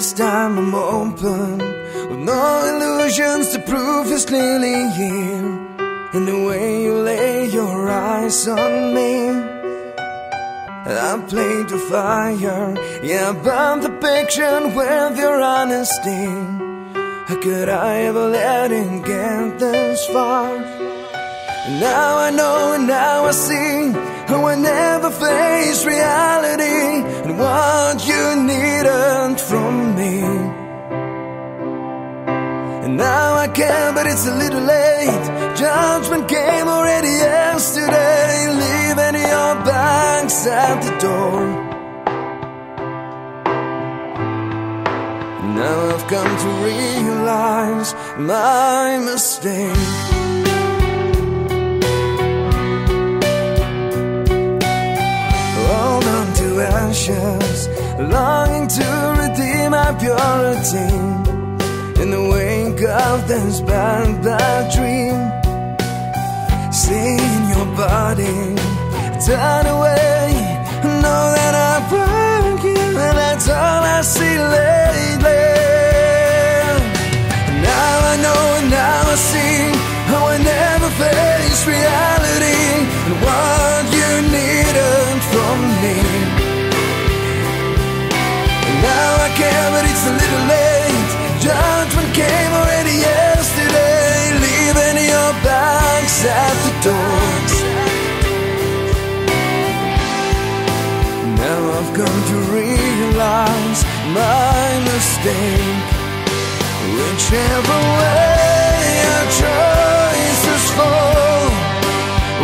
this time I'm open, with no illusions to prove it's clearly here. And the way you lay your eyes on me, I played the fire, yeah, I burned the picture with your honesty. How could I ever let it get this far? And now I know, and now I see how I never faced reality and what you needed from me. And now I can, but it's a little late. Judgment came already yesterday, leaving your bags at the door. Now I've come to realize my mistake. Hold on to ashes, longing to redeem my purity. In the wake of this bad, bad dream, seeing your body turn away, know that I broke you, and that's all I see lately. And now I know, and now I see how I never face reality and what you needed from me. And now I care, but it's a little late. Judgment came already yesterday, leaving your bags at the door. Now I've come to realize my mistake. Whichever way I try,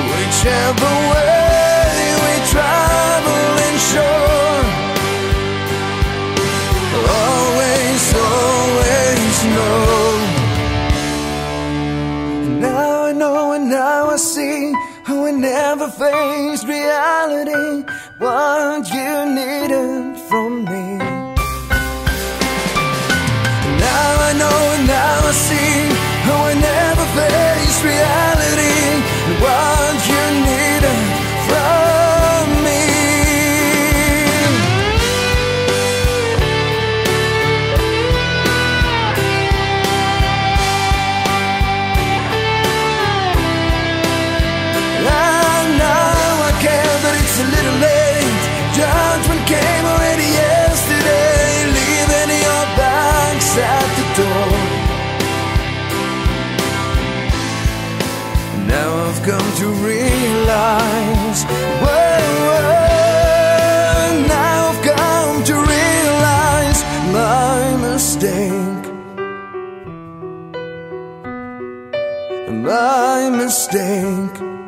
whichever way we travel and shore, always, always know. And now I know, and now I see how we never faced reality, what you needed from me. And now I know, and now I see how we never faced reality, what you needed from me. And now I care, but it's a little late. Judgment came already yesterday, leaving your bags at the door. Now I've come to realize, whoa, now I've come to realize my mistake. My mistake.